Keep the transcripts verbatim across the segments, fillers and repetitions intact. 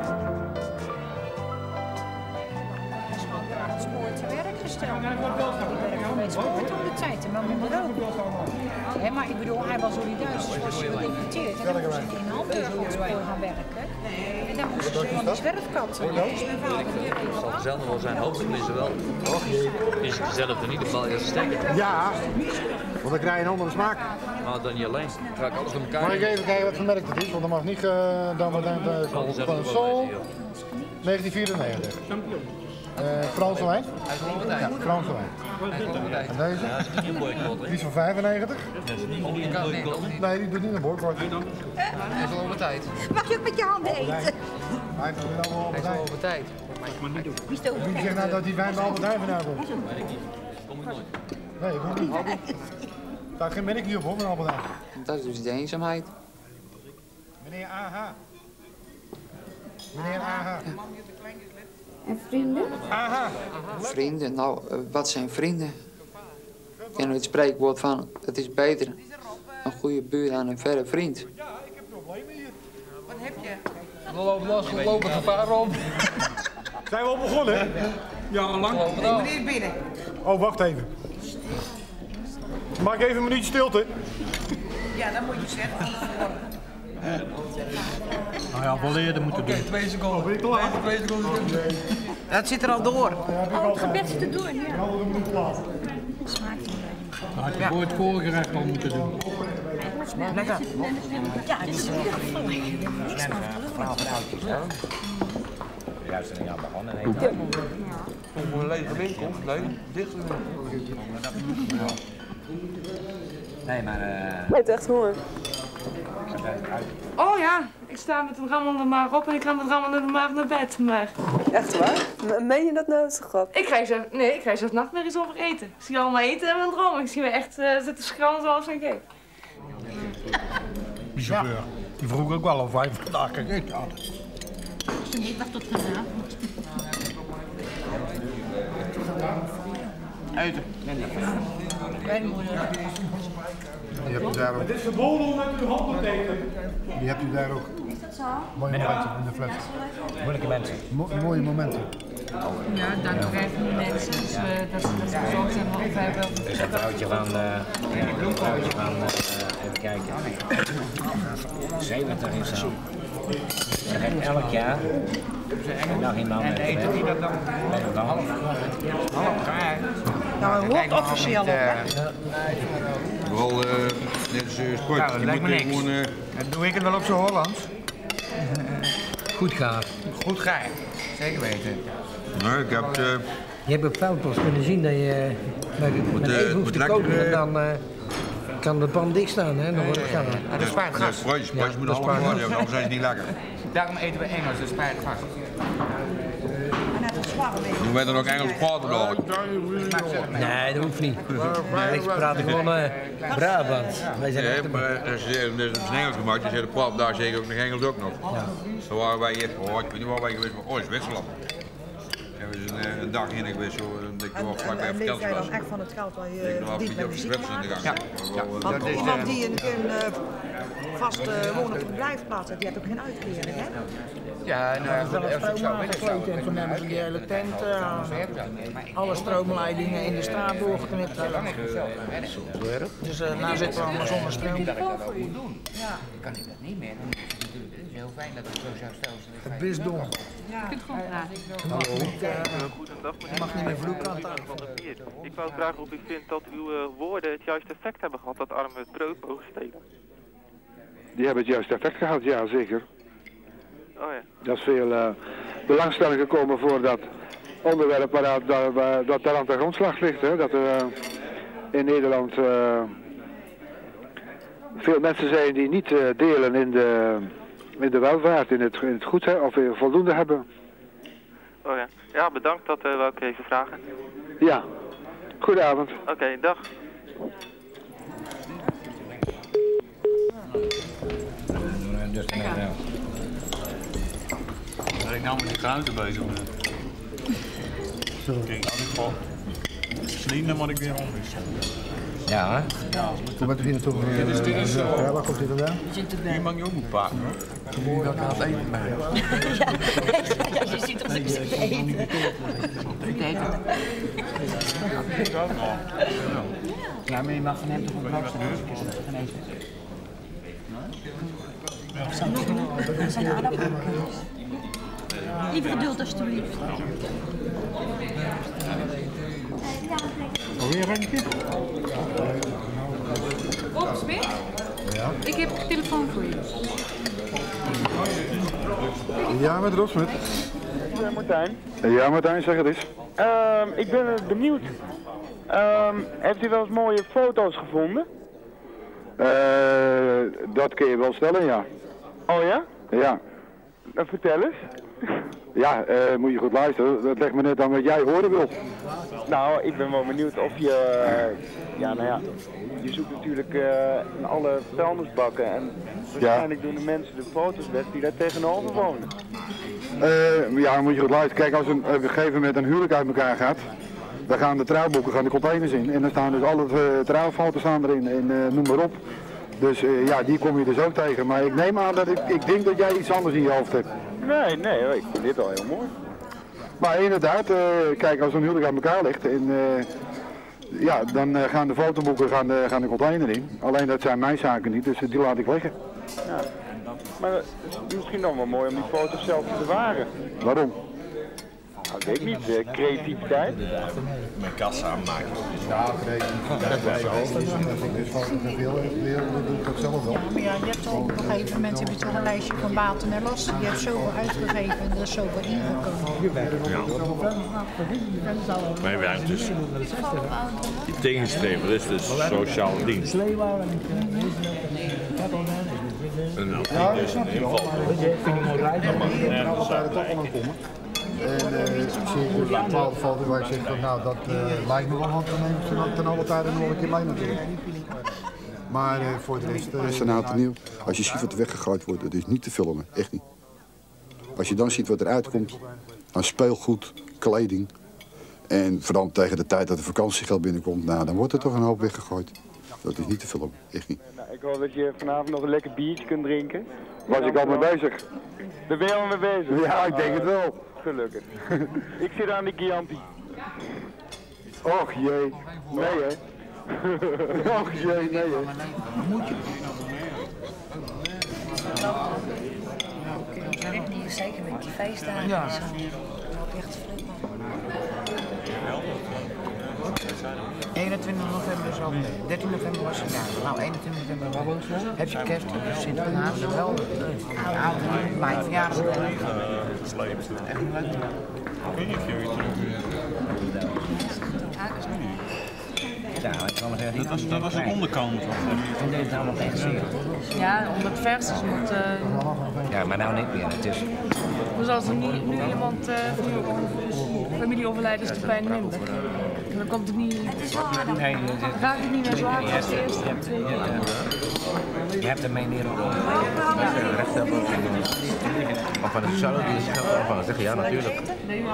Het spoor te werk gesteld. Ik werk spoort op de tijd, maar met roken. Maar ik bedoel, hij was door die Duitsers geïnfecteerd. En dan moest hij in Hamburg op het spoor gaan werken. En dan moest hij van de zwerfkanten. Het zal zelden wel zijn, hopelijk is er wel. Is het zelf in ieder geval heel sterk. Ja, want dan krijg je een andere smaak. Maar dan niet alleen. Dan ga ik alles op elkaar. Mag ik even kijken wat voor merk het is? Want dat mag niet. Dan wordt het een Sol negentien vierennegentig. Uh, Franse wijn? Ja, Franse wijn. En deze? Die is van vijfennegentig. Nee, die doet niet een boycott. Hij is al over tijd. Mag je ook met je handen eten? Hij is al over tijd. Hij is al over tijd. Wie zegt nou dat die wijn bij Albert Heijn vandaan komt? Kom ik nooit. Nee, ik kom niet. Daar ben ik niet op hoor, van Albert Heijn. Dat is dus de eenzaamheid. Meneer A H. Meneer A H. En vrienden? Aha. Vrienden, nou, wat zijn vrienden? Ik ken het spreekwoord van, het is beter een goede buur dan een verre vriend. Ja, ik heb problemen hier. Wat heb je? We lopen los, we lopen gevaar rond. Zijn we al begonnen? Ja, lang. Meneer binnen. Oh, wacht even. Maak even een minuutje stilte. Ja, dat moet je zeggen. Nou ja, wel eerder moeten doen. Oké, twee seconden. Ben je klaar? Twee seconden. Dat zit er al door. Oh, het gebed te doen, ja. Smaakt het wel. Had je voor het voorgerecht al moeten doen. Lekker. Ja, het is weer niks van de juist aan de hand en één. Een lege winkel, leuk. Dicht. Nee, maar... Het heeft echt honger. Oh ja, ik sta met een rammelende maag op en ik ga met een rammelende maag naar bed. Maar... Echt waar? Meen je dat nou? Dat is een grap. Ik krijg zelf, nee, ik krijg zelf nachtmerries over eten. Ik zie allemaal eten en mijn droom. Ik zie me echt uh, zitten schrammen zoals een cake. Die chauffeur, ja. Die vroeg ook wel of wij vandaag gegeten hadden. Ze niet wacht tot vanavond. Eten. Die hebt u daar ook. Het is verboden om met uw hand te tekenen. Die hebt u daar ook. Is dat zo? Mooie momenten in de flat. Moeilijke mensen. Mo mooie momenten. Ja, dank u wel voor de mensen. Dus, uh, dat ze dat gezorgd hebben. Want wij hebben wel. Dus dat vrouwtje van. Uh, ja, dat vrouwtje van. Uh, even kijken. zeventig is zo. Ze geeft elk jaar. Nog iemand. En eten die dat dan? Dan half. Half jaar. Nou, een hoort officieel op. Vooral uh, net als uh, sport. Nou, dat lijkt me niks. Gewoon, uh... Doe ik het wel op zo'n Hollands? Goed gaar. Goed gaar. Zeker weten. Nee, ik heb... Uh... Je hebt op Veldpost kunnen zien dat je uh, met even hoeft te koken en dan uh, kan de pan dicht staan. Hè? Dan wordt het gaar. Ja, dat spaart gas. Spruitjes, spruitjes moeten allemaal worden, anders zijn ze niet lekker. Daarom eten we Engels, dat spaart gas. Doen wij dan ook Engels praten dan? Nee, dat hoeft niet. Nee, we praten gewoon uh, Brabant. Wij zijn nee, maar als je dus een Engels gemaakt, dan zit de daar zeker ook nog Engels ook nog. Ja. Zo waren wij eerst, oh, ik weet niet waar wij geweest, maar oh, is Zwitserland. En we zijn uh, een dag in geweest, zo, dat ik nog vlakbij verkeld was. Echt van het geld waar je verdient bij muziek maakt. Ja, want iemand die een vast wonen verblijfplaats heeft, die heeft ook geen uitkering, hè? Ja, nou, dat is wel een stroomlijngesloten en toen hebben ze die hele tent, uh, alle stroomleidingen in de straat doorgeknipt. Dus uh, nou zitten we allemaal zonder stroom. Ik kan dat niet meer doen. Het is heel fijn dat het zo zou stellen. Het is dom. Je kunt gewoon praten. Ik mag niet meer vloeken. Ik wou vragen of u vindt dat uw woorden het juiste effect hebben gehad, dat arme troop hoogsteden. Die hebben het juiste effect gehad, ja zeker. Oh ja. Dat is veel uh, belangstelling gekomen voor dat onderwerp waar, dat, waar, dat daar aan de grondslag ligt. Hè? Dat er uh, in Nederland uh, veel mensen zijn die niet uh, delen in de, in de welvaart, in het, in het goed hè, of voldoende hebben. Oh ja, ja bedankt, dat uh, wou ik even vragen. Ja, goedenavond. Oké, okay, dag. Ben ik nou met de kruiden bezig ben. Sorry. Kijk, in ieder geval. Slieden, maar ik weer om is. Ja. Hoe bent u hier naartoe? Ja, waar komt dit vandaan? Hier mag je ook moet pakken. Moet je gaat eten bij. Ja, je ziet ons eens eten. Ja, maar je mag van hem toch een blok zijn als je het gaan eten. Dat zijn aardappelkruis. Even geduld alsjeblieft. Alweer een keer? Op, Smit? Ja? Ik heb een telefoon voor je. Ja, met Rob, Smit. Ja, Martijn. Ja, Martijn, zeg het eens. Uh, ik ben benieuwd. Uh, heeft u wel eens mooie foto's gevonden? Uh, dat kun je wel stellen, ja. Oh ja? Ja. Uh, vertel eens. Ja, uh, moet je goed luisteren. Dat legt me net aan wat jij horen wilt. Nou, ik ben wel benieuwd of je... Uh, ja, nou ja, je zoekt natuurlijk uh, in alle vuilnisbakken en waarschijnlijk ja. doen de mensen de foto's weg die daar tegenover wonen. Uh, ja, moet je goed luisteren. Kijk, als een, op een gegeven moment een huwelijk uit elkaar gaat, dan gaan de trouwboeken, gaan de containers in. En dan staan dus alle uh, trouwfoto's aan erin en uh, noem maar op. Dus uh, ja, die kom je dus ook tegen. Maar ik neem aan dat ik, ik denk dat jij iets anders in je hoofd hebt. Nee, nee, ik vind dit al heel mooi. Maar inderdaad, uh, kijk, als een huwelijk aan elkaar ligt, en, uh, ja, dan uh, gaan de fotoboeken gaan de, gaan de container in. Alleen dat zijn mijn zaken niet, dus uh, die laat ik liggen. Ja, maar het is misschien nog wel mooi om die foto's zelf te bewaren. Waarom? Dat weet ik niet, de creativiteit. Mijn kassa aanmaken. Ja, creativiteit. Als ik dus fotografeer leer, dan doe ik dat zelf wel. Ja, maar ja, je hebt al op een gegeven moment heb je toch een lijstje van baten en lasten. Je hebt zoveel uitgegeven en er is zoveel ingekomen. Ja. Mijn werk dus. Die tegenstrever is dus sociale dienst. En dan is het inval. Dan mag je nergens komen. En zeker uh, bepaalde foto's waar ik zeg van nou dat uh, lijkt me wel, want dan neem ik ze dan ten alle tijden nog een keer mee natuurlijk. Maar uh, voor de rest... Uh, dat is een aantal nieuw. Als je ziet wat er weggegooid wordt, dat is niet te filmen, echt niet. Als je dan ziet wat eruit komt, aan speelgoed, kleding. En vooral tegen de tijd dat er vakantiegeld binnenkomt, nou, dan wordt er toch een hoop weggegooid. Dat is niet te filmen, echt niet. Nou, ik hoop dat je vanavond nog een lekker biertje kunt drinken. Was ik al mee bezig? Daar ben je al mee bezig? Ja, ik denk het wel. Gelukkig. Ik zit aan de Chianti. Och jee. Nee hè. Och jee, nee hè. Moet je. Zeker met die feestdagen. Ja. Dat is echt vleugel. eenentwintig november is al. dertien november was het daar. Nou, eenentwintig november heb je kerst, Sinterklaas, wel een avond, mijn verjaardag. Echt leuk. Dat was, dat was de onderkant. En dit is nou nog echt zeer. Ja, omdat het vers is moet... Uh... Ja, maar nou niet meer, het is... Dus als er nu, nu iemand uh, familie overlijdt, is het bijna minder. En dan komt het niet... Nee, dan raakt het niet meer zo hard als de eerste en tweede. Je hebt ermee meer op. Of van het sociale dienst van zeggen, ja natuurlijk.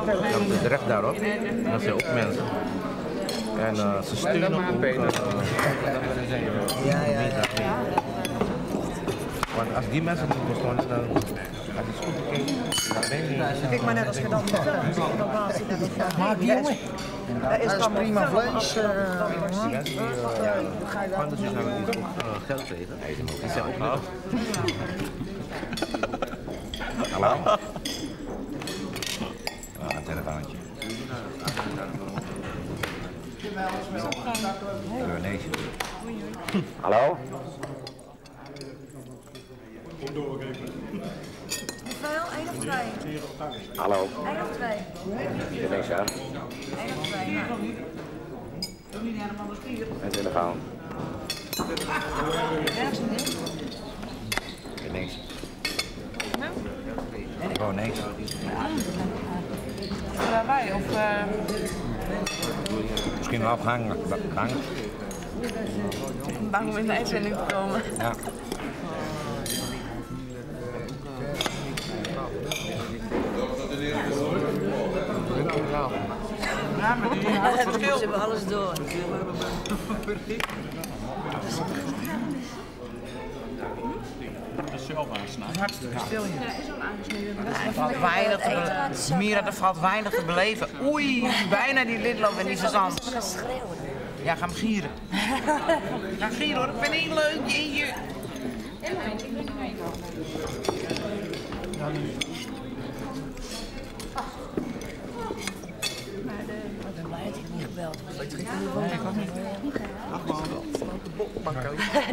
Dat het recht daarop, dat zijn ook mensen. En uh, ze sturen op de benen. Ja, ja, ja. Want als die mensen niet bestaan, dan gaat het goed bekeken. Kijk maar net als je dat doet. Maar die jongen. Dat is dan prima vlees. Anders is nou niet geld tegen. Die zijn opnieuw. Hallo. Een telefoontje. Hallo? Kom door, kijk. Hoeveel? Eén of twee? Hallo? Eén of twee? Ik denk zo. Eén of twee, ja. En telefoon. Ergens een ding? Ik denk zo. Gewoon niks. Daarbij, of... Misschien wel afhangen. Bang om in de uitzending te komen. Ja. gedaan, maar die hebben we hebben alles door. Dat is zelf aansnijden. Hartstikke stil hier. Er valt weinig te Mira, er valt weinig te beleven. Oei, bijna die lidloop en die verzand. Ja, ga hem gieren. Ga gieren hoor, ik vind het niet leuk. Jeetje.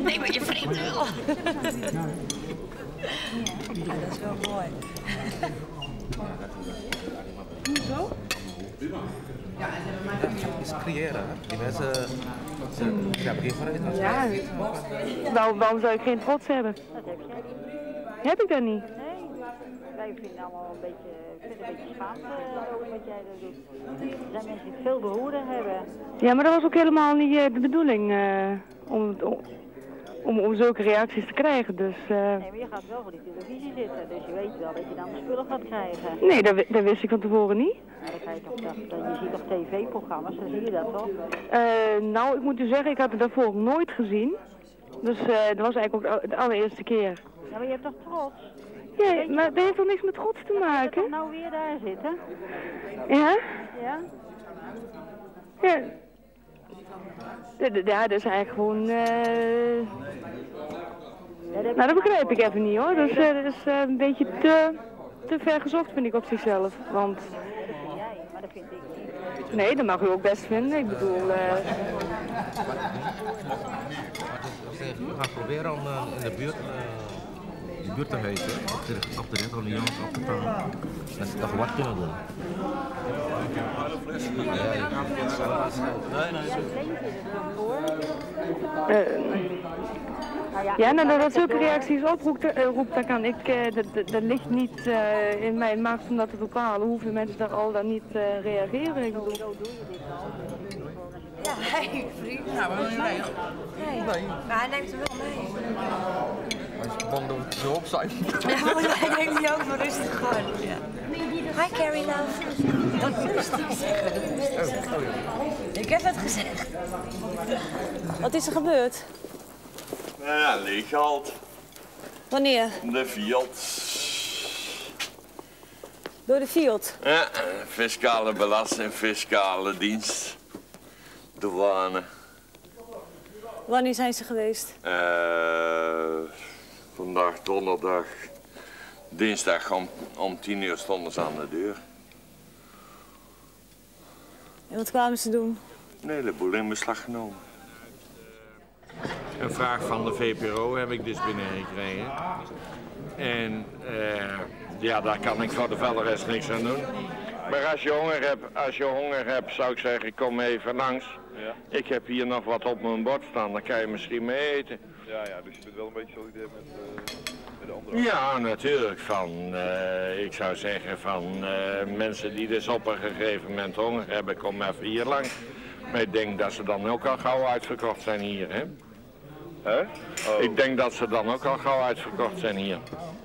Nee, maar je vriend wel. Ja, dat is wel mooi. Hoezo? Ja, dat is creëren. Die mensen hebben hier voor eten. Ja, waarom zou ik geen trots hebben? Dat heb je. Heb ik dat niet? Nee, wij vinden allemaal een beetje... Ik vind het een beetje spannend uh, wat jij daar doet. Dat mensen het veel behoeden hebben. Ja, maar dat was ook helemaal niet uh, de bedoeling uh, om, om, om zulke reacties te krijgen. Dus, uh... Nee, maar je gaat wel voor die televisie zitten, dus je weet wel dat je dan de spullen gaat krijgen. Nee, dat, dat wist ik van tevoren niet. Maar dan ga je, toch, dat, dat, je ziet toch tv-programma's, dan zie je dat toch? Uh, nou, ik moet u zeggen, ik had het daarvoor nooit gezien. Dus uh, dat was eigenlijk ook de allereerste keer. Ja, maar je hebt toch trots? Ja, maar dat heeft toch niks met trots te maken? Dat je nou weer daar zitten. Ja? Ja. Ja. Ja, dat is eigenlijk gewoon... Uh... Nou, dat begrijp ik even niet hoor. Dat is, uh, dat is uh, een beetje te, te ver gezocht vind ik op zichzelf. Want... Nee, dat mag u ook best vinden. Ik bedoel... Uh... We gaan proberen om uh, in de buurt... Uh... de buurt te heten, op de rent, op de jans, op de taal. Dat ze toch wat kunnen doen. Ja, nou dat zulke reacties oproept, roept, dan kan ik, dat, dat ligt niet uh, in mijn macht om dat te bepalen hoeveel mensen daar al dan niet uh, reageren. Ik bedoel. Ja, hey, vriend. Ja, maar nee. Nee. Maar hij neemt er wel mee. Hij doet het zo op zijn. Ja, maar hij neemt die ook voor rustig gewoon. Ja. Hi Carrie love. Dat moest ik zeggen. Ik heb het gezegd. Wat is er gebeurd? Nou ja, leeggehaald. Wanneer? De Fiat. Door de Fiat? Ja, fiscale belasting, fiscale dienst. Douane. Wanneer zijn ze geweest? Uh, vandaag donderdag, dinsdag om, om tien uur stonden ze aan de deur. En wat kwamen ze doen? Een heleboel in beslag genomen. Een vraag van de V P R O heb ik dus binnengekregen. En uh, ja, daar kan ik voor de veldrest niks aan doen. Maar als je honger hebt, als je honger hebt, zou ik zeggen, kom even langs. Ja. Ik heb hier nog wat op mijn bord staan, dan kan je misschien mee eten. Ja, ja, dus je bent wel een beetje solidair met, uh, met de anderen? Ja, natuurlijk. Van, uh, ik zou zeggen van uh, mensen die dus op een gegeven moment honger hebben, kom even hier langs. Maar ik denk dat ze dan ook al gauw uitverkocht zijn hier, hè? Hè? Oh. Ik denk dat ze dan ook al gauw uitverkocht zijn hier.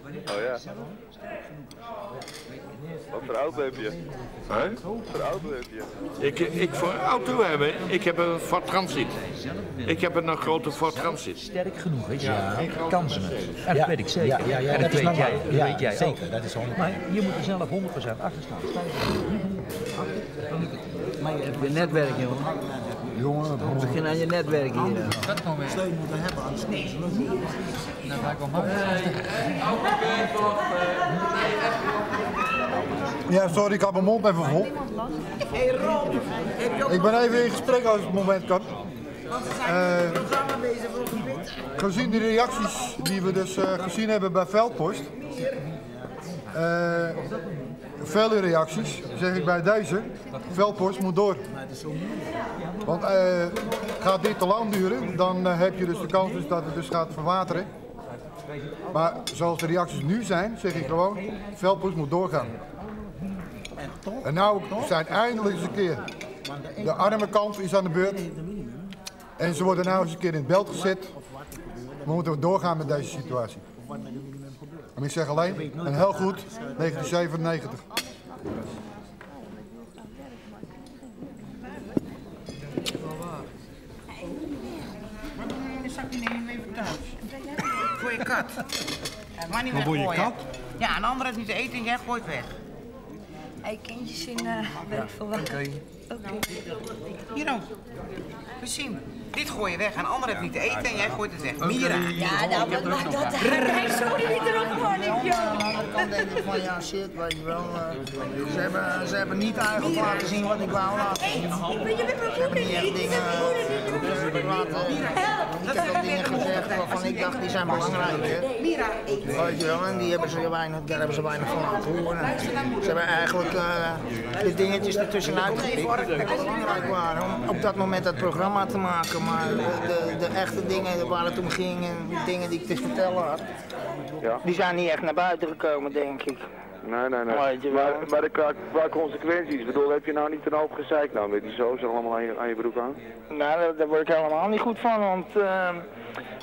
Oh ja. Wat voor auto heb je? Hè? Wat voor auto heb je? Ik, ik voor auto hebben? Ik heb een Ford Transit. Ik heb een grote Ford Transit. Sterk genoeg, weet je. Ja, kansen het. En dat weet ik zeker. Ja, ja, ja, en dat, dat, weet jij, dat ja, weet jij zeker, ook. Dat is honderd procent. Maar je moet er zelf honderd procent achter staan. Maar je hebt je netwerk, jongen. Jongen, begin aan je netwerk hier. Dat kan weer. Steun moeten hebben, anders kan het niet. Nou, daar komt ja, sorry, ik had mijn mond even vol. Hey Rob, ik ben even in gesprek als het moment kan. Uh, gezien de reacties die we dus uh, gezien hebben bij Veldpost, uh, vele reacties, zeg ik bij deze, Veldpost moet door. Want uh, gaat dit te lang duren, dan uh, heb je dus de kans dus dat het dus gaat verwateren. Maar zoals de reacties nu zijn, zeg ik gewoon, Veldpost moet doorgaan. En nou zijn eindelijk eens een keer, de arme kant is aan de beurt en ze worden nou eens een keer in het beeld gezet. We moeten doorgaan met deze situatie. Maar ik zeg alleen, en heel goed, negentien zevenennegentig. zakje nemen even thuis. Voor je kat. Ja, maar niet maar weggooien. Voor je kat? Ja, een ander heeft niet te eten en jij gooit weg. Hey, kindjes in uh, weet ik veel wat. Oké. Okay. Okay. Hierom. We zien. Dit gooi je weg. Een ander heeft niet te eten en jij gooit het weg. Mira. Ja, nou, dat maakt dat uit. Sorry, niet erop, man. Aan de andere kant denk ik van, ja, shit, weet je wel. Uh, ze, hebben, ze hebben niet eigenlijk laten zien wat ik wou laten zien. Je bent mijn moeder niet. Je bent mijn moeder niet. Ik heb ook dingen gezegd waarvan ik dacht, die zijn belangrijk, hè. Weet je wel, en die hebben ze weinig, daar hebben ze weinig van laten horen. Ze hebben eigenlijk uh, de dingetjes ertussenuit gepikt die belangrijk waren om op dat moment dat programma te maken. Maar de, de echte dingen waar het om ging en dingen die ik te vertellen had, ja, die zijn niet echt naar buiten gekomen, denk ik. Nee, nee, nee. Maar, maar, maar de qua consequenties, ik bedoel, heb je nou niet een hoop gezeik nou met die zo's allemaal aan je, aan je broek aan? Nou, daar, daar word ik helemaal niet goed van, want uh,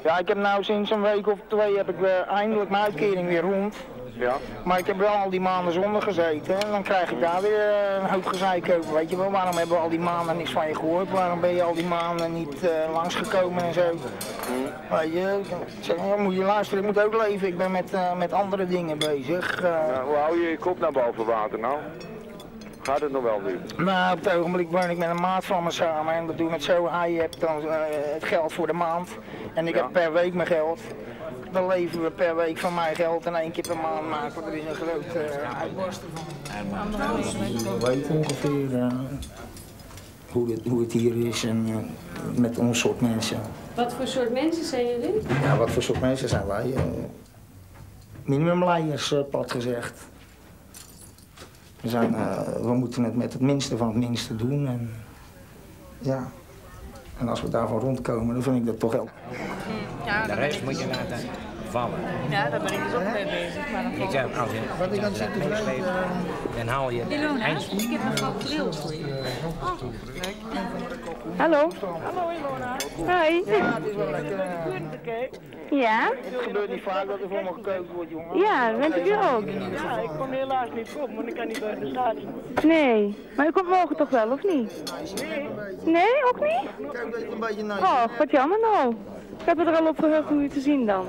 ja, ik heb nou sinds een week of twee heb ik uh, eindelijk mijn uitkering weer rond. Ja. Maar ik heb wel al die maanden zonder gezeten en dan krijg ik daar weer een hoop gezeik over. Weet je wel, waarom hebben we al die maanden niks van je gehoord? Waarom ben je al die maanden niet uh, langsgekomen en zo? Mm. Weet je, zeg maar, moet je luisteren, ik moet ook leven. Ik ben met, uh, met andere dingen bezig. Uh, ja, hoe hou je je kop naar boven water nou? Gaat het nog wel nu? Nou, op het ogenblik woon ik met een maat van me samen en dat doen we het zo. Hij hebt dan uh, het geld voor de maand en ik ja. heb per week mijn geld. Dan leven we per week van mijn geld en één keer per maand maken, want er is een grote uh, uitbarsten van. En maar we weten ongeveer uh, hoe, het, hoe het hier is en uh, met ons soort mensen. Wat voor soort mensen zijn jullie? Ja, wat voor soort mensen zijn wij? Uh, Minimumleiers, uh, plat gezegd. We, zijn, uh, we moeten het met het minste van het minste doen. En, ja. En als we daarvan rondkomen, dan vind ik dat toch wel. Ja, de rest moet je laten vallen. Ja, daar ben ik dus ook mee bezig. Maar dan ik zeg, als je dat je meesleept, dan haal je het eindje. Ik heb een grote bril voor je. Hallo. Hallo Ilona. Hoi. Ja, het is wel lekker. Ja? Het gebeurt niet vaak dat er voor me gekookt wordt, jongen. Ja, bent u er ook? Ja, ik kom helaas niet op, want ik kan niet bij de statie. Nee, maar u komt morgen toch wel, of niet? Nee. Nee, ook niet? Oh, wat jammer nou. Ik heb het er al op verheugd om u te zien dan.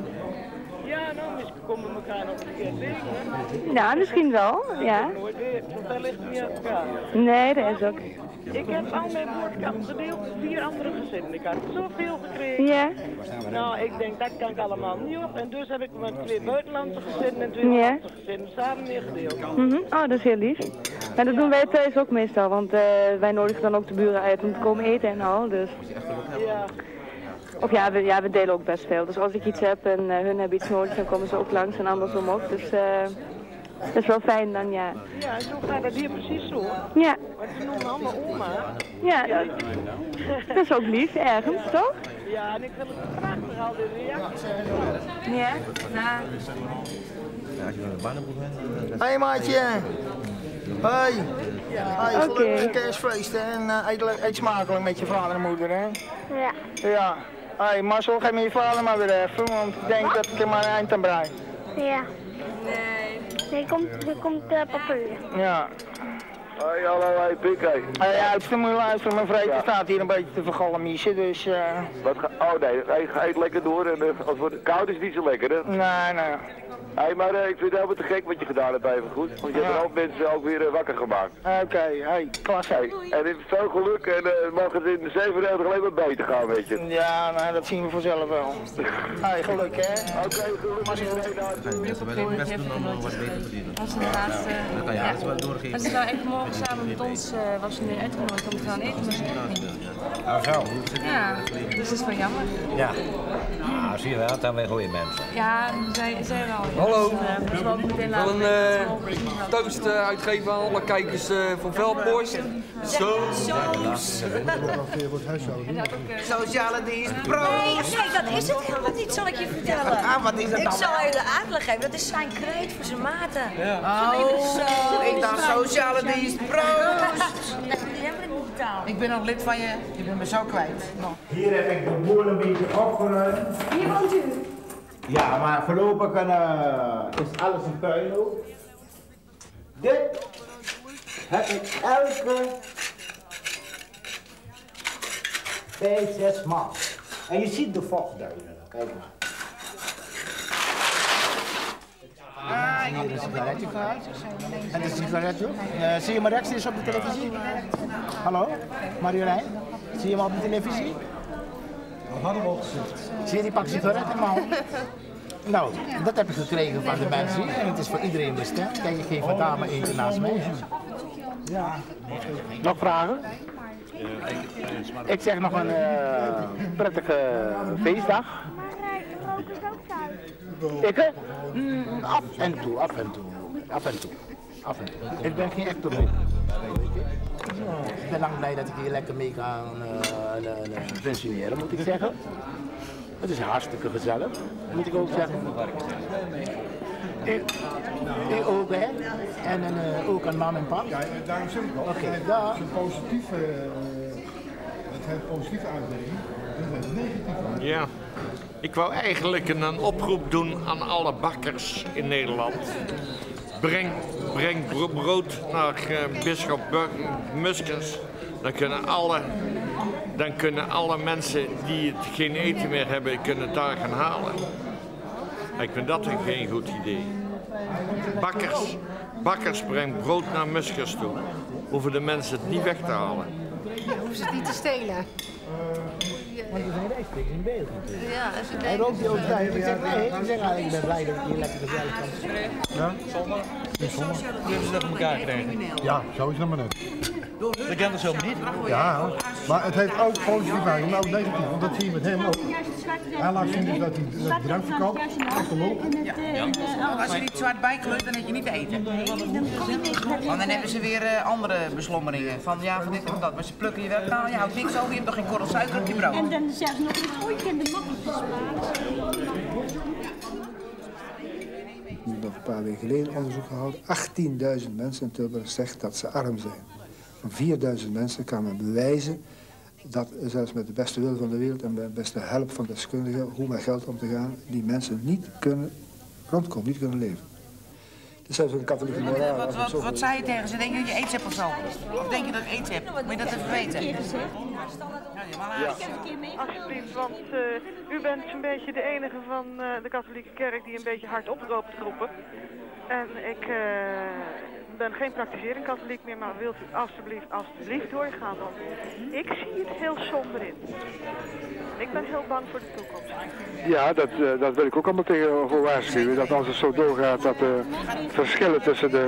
Ja, nou, misschien komen we elkaar nog een keer tegen. Nou, misschien wel, ja. Dat ligt niet uit elkaar. Nee, dat is ook. Ik heb al mijn woordkant gedeeld, vier andere gezinnen. Ik had zoveel gekregen. Ja. Nou, ik denk, dat kan ik allemaal niet op. En dus heb ik mijn twee buitenlandse gezinnen en twee Nederlandse ja. gezinnen samen meegedeeld. Mm-hmm. Oh, dat is heel lief. En dat doen wij thuis ook meestal, want uh, wij nodigen dan ook de buren uit om te komen eten en al, dus. Ja. Of ja we, ja, we delen ook best veel. Dus als ik iets heb en uh, hun hebben iets nodig, dan komen ze ook langs en andersom ook. Dus uh, dat is wel fijn dan, ja. Ja, zo gaat dat hier precies zo. Ja. Want ze noemen allemaal oma. Ja, dat, dat is ook lief ergens, ja. toch? Ja, en ik vind het prachtig al de reacties. Ja? Ja. Ja, als je van de bandenboek bent... Hé, maatje! Hoi! Hoi, gelukkig kerstfeest en uh, eet, eet smakelijk met je vader en moeder, hè? Ja. Ja. Hé, hey, Marcel, geef me je vader maar weer even, want ik denk dat ik er maar een eind aan brei. Ja. Nee. Hier komt, hier komt uh, papier. Ja. Hé, hey, hallo, hé, Pikke. Hé, hey, uitstel, moet je luisteren, mijn vreten ja. staat hier een beetje te vergalmissen, dus... Uh... Wat ga... Oh nee, hij gaat lekker door en uh, als het koud is het niet zo lekker, hè? Nee, nee. Hé, hey, maar uh, ik vind het helemaal te gek wat je gedaan hebt, even goed. Want je ja. hebt ook mensen ook weer uh, wakker gemaakt. Oké, okay, hey, klasse. Hey, en het is veel geluk en uh, mag het in de zevenendertig alleen maar beter gaan, weet je. Ja, nou, dat zien we vanzelf wel. Hé, hey, geluk, hè. Oké, okay, geluk. Maar je moet best doen om wat beter te dienen. Als een laatste... Dat kan je alles wel doorgeven. Als ze nou echt morgen samen met ons uh, was nu uitgenodigd om te gaan eten, maar ze niet. Ah, zo. Ja, dus dat is wel jammer. Ja. Nou, zie je wel, dan weer goede mensen. Ja, zij, zij wel. Hallo, ik wil een uh, toast uh, uitgeven aan alle kijkers uh, van VELDPOST. Soos! Sociale dienst, proost! Nee, kijk, dat is het helemaal niet, zal ik je vertellen. Ah, wat is dat dan? Ik zal je de uitleg geven, dat is zijn kreet voor zijn maten. Ja. Oh, zo, ik dacht sociale dienst, proost! Die hebben het niet betaald. Ik ben nog lid van je, je bent me zo kwijt. Hier heb ik de boel een beetje opgeruimd. Hier woont u? Ja, maar voorlopig kan, uh, is alles een puinhoop. Dit heb ik elke vijf, zes maanden. En je ziet de vochtduinen. Kijk maar. Ah, ja, dat is een sigaretje. En dat is een sigaretje. Uh, zie je me rechtstreeks op de televisie? Hallo, Marjolein? Zie je me op de televisie? We hadden we al gezegd. Zie je die pak sigaret in mijn hand? Nou, dat heb ik gekregen van de mensen en het is voor iedereen bestemd. Kijk, ik geef een dame eten naast mij. Ja. Nog vragen? Ik zeg nog een uh, prettige feestdag. Maar ik woon ook thuis. Ik? Mm, af en toe, af en toe, af en toe, af en toe. Ik ben geen echte vriend. Ik ben lang blij dat ik hier lekker mee kan uh, functioneren, moet ik zeggen. Het is hartstikke gezellig, moet ik ook zeggen. Ik, ik ook, hè. En een, uh, ook een man en pap. Ja, daarom zeg ik wel. Oké, dat is een positieve, het heeft positieve uitwerking. Het heeft negatieve. Ja, ik wou eigenlijk een, een oproep doen aan alle bakkers in Nederland. Breng, breng brood naar uh, bisschop Muskens. Dan kunnen alle... Dan kunnen alle mensen die het geen eten meer hebben, kunnen het daar gaan halen. Ik vind dat een geen goed idee. Bakkers, bakkers brengen brood naar Muskers toe. Hoeven de mensen het niet weg te halen. Hoeven ze het niet te stelen. Want je zijn rechtstreeks in beeld natuurlijk. Ja, als je denkt... Rookt die ook thuis? Ik zeg, nee, ik ben blij dat ik hier lekker gezellig kan. Ja? Zonder? Zonder. Kunnen ze dat voor elkaar krijgen? Ja, zo is dat maar net. Dat kan het zo niet. Ja, maar het heeft ook positief en ook negatief, want dat zie je met hem ook. Hij laat zien dus dat hij drank verkoopt, echt een lol. Als je niet zwart bijkleurt, dan heb je niet eten. Want dan hebben ze weer andere beslommeringen, van ja, van dit en dat. Maar ze plukken je wel aan, je houdt niks over, je hebt nog geen korrel suiker op je brood. En dan zeggen ze nog een ooit in de mokkeltjes. Ik heb nog een paar weken geleden onderzoek gehouden. achttienduizend mensen in Tilburg zegt dat ze arm zijn. Van vierduizend mensen kan men bewijzen dat, zelfs met de beste wil van de wereld en met de beste help van deskundigen, hoe met geld om te gaan, die mensen niet kunnen rondkomen, niet kunnen leven. Het is zelfs een katholieke moraal. Wat, wat, wat, wat zei je tegen ze? Denk je dat je aids hebt of zo? Of denk je dat je aids hebt? Moet je dat even weten? Ja. Alsjeblieft, want uh, u bent een beetje de enige van uh, de katholieke kerk die een beetje hard oproopt te roepen. En ik... Uh, Ik ben geen praktiserend katholiek meer, maar wilt u alstublieft, alstublieft doorgaan, want ik zie het heel somber in. Ik ben heel bang voor de toekomst. Ja, dat, dat wil ik ook allemaal tegen voor waarschuwen, dat als het zo doorgaat, dat de verschillen tussen de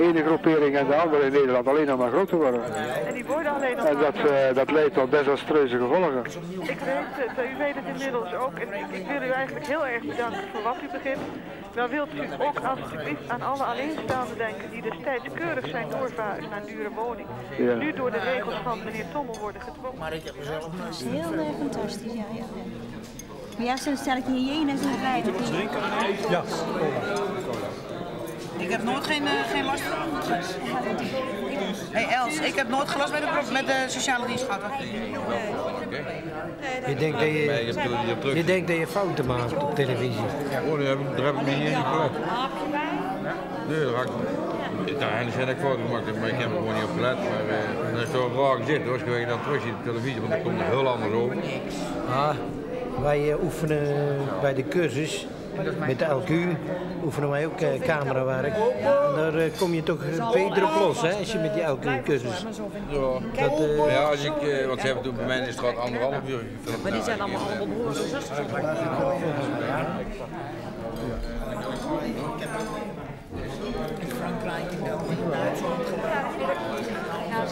ene groepering en de andere in Nederland alleen nog maar groter worden. En die worden alleen nog maar... En dat, dat leidt tot desastreuze gevolgen. Ik weet het, u weet het inmiddels ook, en ik, ik wil u eigenlijk heel erg bedanken voor wat u begint. Dan wilt u ook alstublieft aan alle alleenstaanden denken die destijds keurig zijn doorverhuisd naar dure woning. Ja. Nu door de regels van meneer Tommel worden gedwongen. Maar ik heb mezelf maar gezien. Heel uh, fantastisch, ja, ja. Maar ja, zo'n stelletje hyënes in de rij. Ja. Ik heb nooit geen, uh, geen last van. Hé hey Els, ik heb nooit gelast met de, met de sociale dienst gehad. Je denkt dat je, je, denkt dat je fouten maakt op televisie. Oh, daar heb ik, daar heb ik me niet in gelegd. Nee, daar heb ik, daar heb ik fouten gemaakt, maar ik heb er gewoon niet op gelet. Maar eh, dat is toch raar gezicht hoor, als je dan terug ziet op televisie, want dat komt er heel anders over. Ah, wij uh, oefenen bij de cursus. Met de L Q oefenen wij ook eh, camerawerk. En daar eh, kom je toch beter op los, hè, als je met die L Q-cursus. Ja. Uh... ja, als ik, eh, want ze hebben toen bij mij in de straat anderhalf uur gefilmd. Maar die zijn allemaal allemaal broers en zusters. In Frankrijk, in België, in Duitsland. Het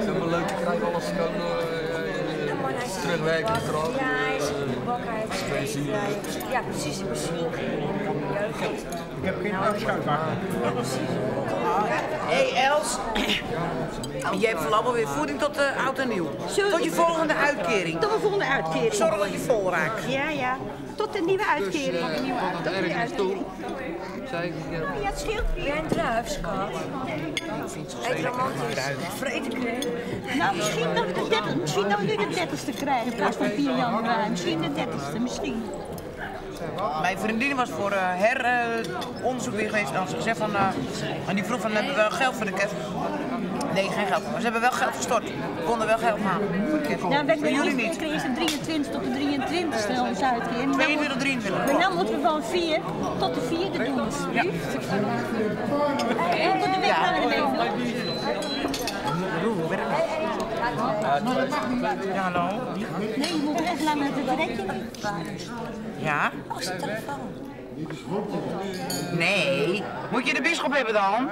is helemaal leuk, je krijgt alles gewoon terugwerken in de straat. Ja, precies, misschien. Ik heb geen uitschuifwagen. Hé Els, jij hebt vooral weer voeding tot uh, oud en nieuw. Tot je volgende uitkering. Tot de volgende uitkering. Zorg dat je vol raakt. Ja, ja. Tot de nieuwe uitkering. Tot de nieuwe uitkering. Nou ja, het scheelt weer een druifskat. Eet romantisch. Vreten krijgen. Nou, misschien dat we nu de dertigste krijgen in plaats van vier januari. Misschien de dertigste, misschien. Mijn vriendin was voor uh, her uh, onderzoek weer geweest en ze zei van, uh, en die vroeg van, hebben we geld voor de kerst? Nee, geen geld. Maar ze hebben wel geld gestort. We konden wel geld halen. Nou, wij kregen van drieëntwintig tot de drieëntwintigste uh, ons uitkering. tweeëntwintig, drieëntwintig. Maar nu moeten we van vier tot de vierde doen. Ja. En tot de weg gaan we de ja, hallo? Nee, je moet echt lang met het rekje. Ja? Oh, zijn telefoon. Nee. Moet je de bisschop hebben dan?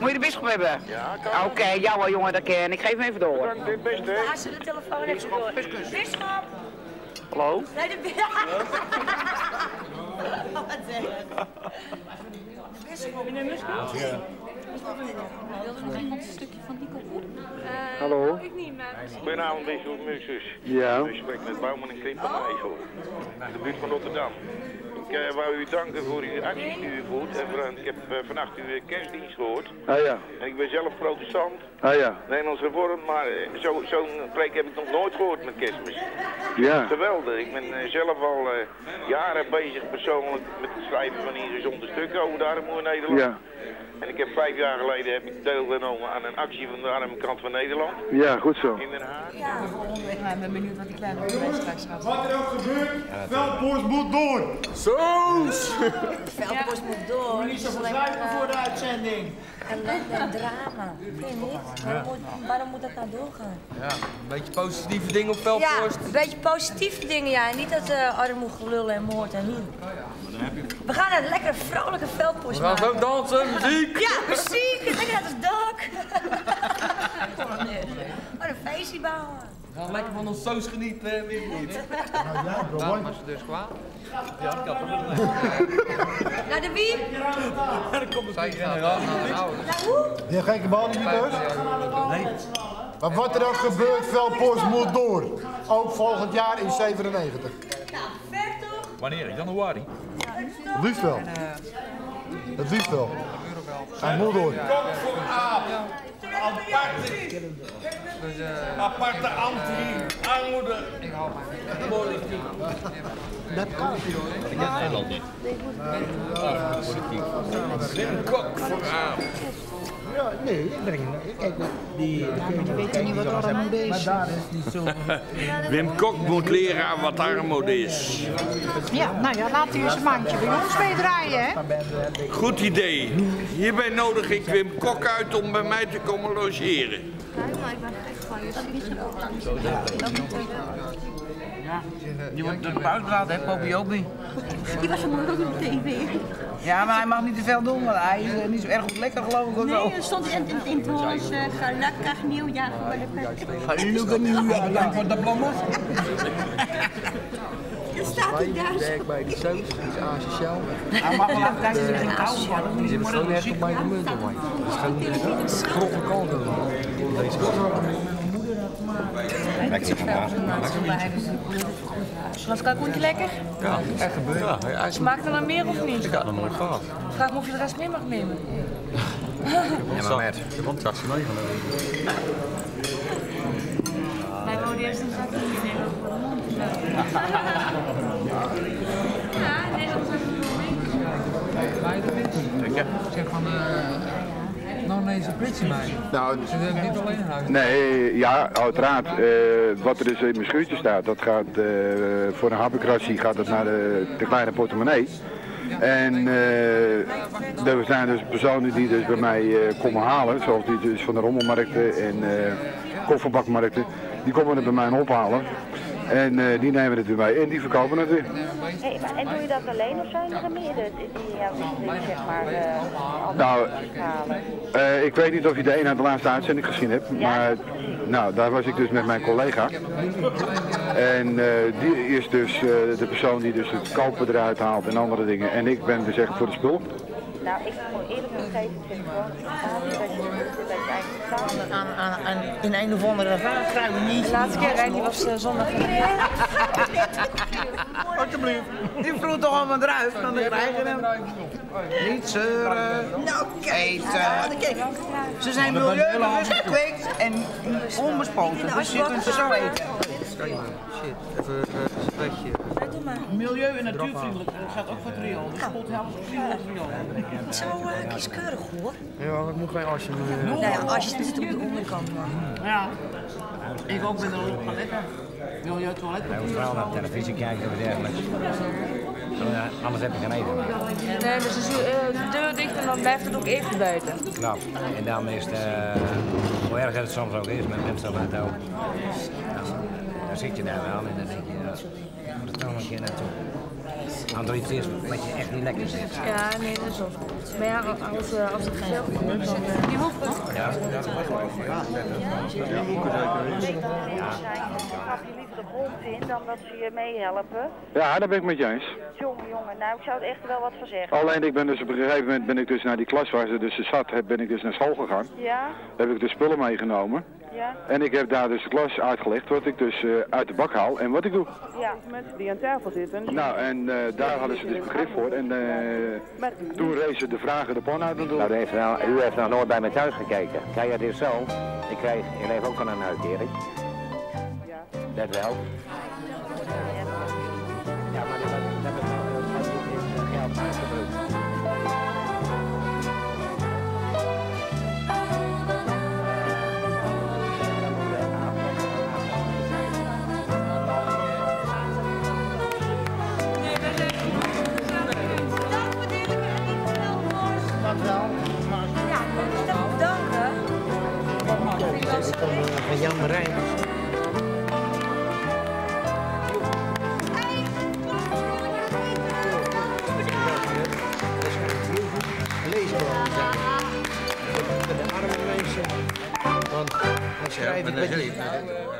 Moet je de bisschop hebben? Ja, kan. Oké, okay, jouw ja, jongen, dat ken ik. Geef hem even door. Ik dit best, hè? Als ze de telefoon heeft door. Bisschop. Hallo? Nee, de wat zeg je? De bisschop. Meneer Muskop? Ja. Wilde nog iemand een stukje van Nico Boer? Hallo? Ik niet, maar... Goedenavond, Bisschop Muxus. Ja? U spreekt met Bouwman en Klint van IJssel. De buurt van Rotterdam. Ik uh, wou u danken voor uw acties die u voert. En voor, uh, ik heb uh, vannacht uw uh, kerstdienst gehoord. Ah ja. En ik ben zelf protestant. Ah ja. Nederlands Hervormd, maar uh, zo'n zo preek heb ik nog nooit gehoord met kerstmis. Ja. Geweldig. Ik ben uh, zelf al uh, jaren bezig persoonlijk met het schrijven van ingezonde stukken over de armoede in Nederland. Ja. En ik heb vijf jaar geleden heb ik deelgenomen aan een actie van de arme kant van Nederland. Ja, goed zo. In Den Haag. Ja, ja, ik ben benieuwd wat die kleine onderwijs straks gaat. Wat er ook gebeurt, VELDPOST moet door! Soos! VELDPOST moet door. Je moet niet zo vergrijpen voor de uitzending. En dat drama. Vind je niet? Waarom, waarom moet dat nou doorgaan? Ja, een beetje positieve dingen op VELDPOST. Ja, een beetje positieve dingen, ja. En niet dat uh, armoede, gelul en moord en huur. We gaan een lekkere vrolijke VELDPOST we gaan maken. Zo dansen, muziek! Ja, muziek! Lekker uit het dak! Maar een feestje bouwen. We gaan lekker van ons soos genieten, hè, weet je niet. Waarom was het dus kwaad? Ja, ik had het nog niet. Naar de wie? Dan komt het niet. Je hebt geen bal niet dus? Nee. Maar wat er ook gebeurt, VELDPOST moet door. Ook volgend jaar in zevenennegentig. Nou, ver toch? Wanneer? Januari? Het liefst wel. Het liefst wel. Hij moet door. Kok voor aap. Aparte. Aparte anti-armoede. Ik hou van politiek. Dat kan. Ik ken Nederland niet. Politiek. Kok voor aap. Ja, nee, kijk, die weet je niet wat armoede is. Wim Kok moet leren wat armoede is. Ja, nou ja, laat u eens een mandje bij ons mee draaien, hè? Goed idee. Hierbij nodig ik Wim Kok uit om bij mij te komen logeren. Kijk, maar ik ben echt van je schiet. Die wordt er buiten laten, hè, Poppy Obi? Die was vanmorgen ook op tv. Ja, maar hij mag niet te veel doen, want hij is niet zo erg goed lekker, geloof ik. Nee, er stond in het Hollands gelukkig nieuwjaar voor de pet. Gelukkig nieuwjaar voor de blommers. Er staat hij daar. Werk bij de zeus, die is asociaal. Hij mag wel af en toe geen kous worden. Die is gewoon echt op mijn munt, hoor. Dat is gewoon een grove kant. Deze lekker vandaag. Laska, komt hij lekker? Ja, echt gebeurd. Ja, smaakt er dan meer of niet? Ik had hem nog gehad. Vraag me of je de rest mee mag nemen. Ja, maar met. Ik heb een taxi meegenomen. Wij wouden eerst een zakje nemen voor de mond. Ja, nee, dat is een mooie. Zeg van de. Nou, nee, ze blitsen mij. Nou, ze hebben niet alleen huis. Nee, ja, uiteraard. Uh, wat er dus in mijn schuurtje staat, dat gaat uh, voor een habbekratsie gaat het naar de, de kleine portemonnee. En uh, er zijn dus personen die dus bij mij uh, komen halen, zoals die dus van de rommelmarkten en uh, kofferbakmarkten, die komen er bij mij ophalen. En uh, die nemen het weer mee en die verkopen het weer. Hey, maar, en doe je dat alleen of zijn er meerdere die jou zeg maar uh, nou, uh, ik weet niet of je de een uit de laatste uitzending gezien hebt, maar nou, daar was ik dus met mijn collega. En uh, die is dus uh, de persoon die dus het kopen eruit haalt en andere dingen. En ik ben dus echt voor de spul. Nou, ik moet eerlijk gegeven zeggen, gewoon aan, aan, aan in een of andere vaartruim niet. De laatste keer rijdt hij was uh, zondag. Alsjeblieft. Die vroeg toch om een druif, dan krijgen hem. Niet zeuren. Nou, kijk. Ze zijn milieubewust gekweekt en onbespoten. Dus je kunt ze zo eten. Shit, even een spreekje. Milieu- en natuurvriendelijk gaat ook voor het riool. Dus pothouders is vriendelijk riool. Zo uh, kieskeurig hoor. Ja, dat moet geen asje meer. Nou ja, asjes zitten op de onderkant. Maar. Ja, ik ook ben er ook van lekker. Milieu toiletpapier. We vooral naar televisie kijken en dergelijke. Uh, anders heb je geen eten. Nee, dus als je uh, de deur dicht en dan blijft het ook even buiten. Nou, en daarom is het, uh, hoe erg het soms ook is met mensen met het ook. Dan zit je daar wel en dan denk je, ja, moet er toch nog een keer naartoe. Anders iets is wat je echt niet lekker zit. Ja, nee, dat is ook. Maar ja, als, uh, als het geen geld komt, dan... Die hoeft het. Ja, dat is wel over. Ja, mag je liever de bond in dan dat ze je meehelpen? Ja, daar ben ik met je eens. Jongen, jongen, nou ik zou er echt wel wat van zeggen. Alleen ik ben dus op een gegeven moment ben ik dus naar die klas waar ze dus zat, ben ik dus naar school gegaan. Ja. Heb ik de spullen meegenomen. Ja. En ik heb daar dus de klas uitgelegd wat ik dus uh, uit de bak haal en wat ik doe. Ja, mensen die aan tafel zitten. Nou, en uh, daar hadden ze dus begrip voor en uh, toen rezen de vragen de pan uit en door. Nou, heeft nou, u heeft nou nooit bij mij thuis gekeken. Kijk, het is zo. Ik krijg ik leef ook al een uitkering. Ja. Dat wel. Ja, maar dat hebben we geld uitgebruikt. Leesbron zijn. Voor de arme mensen. Want dan schrijf ik met jullie.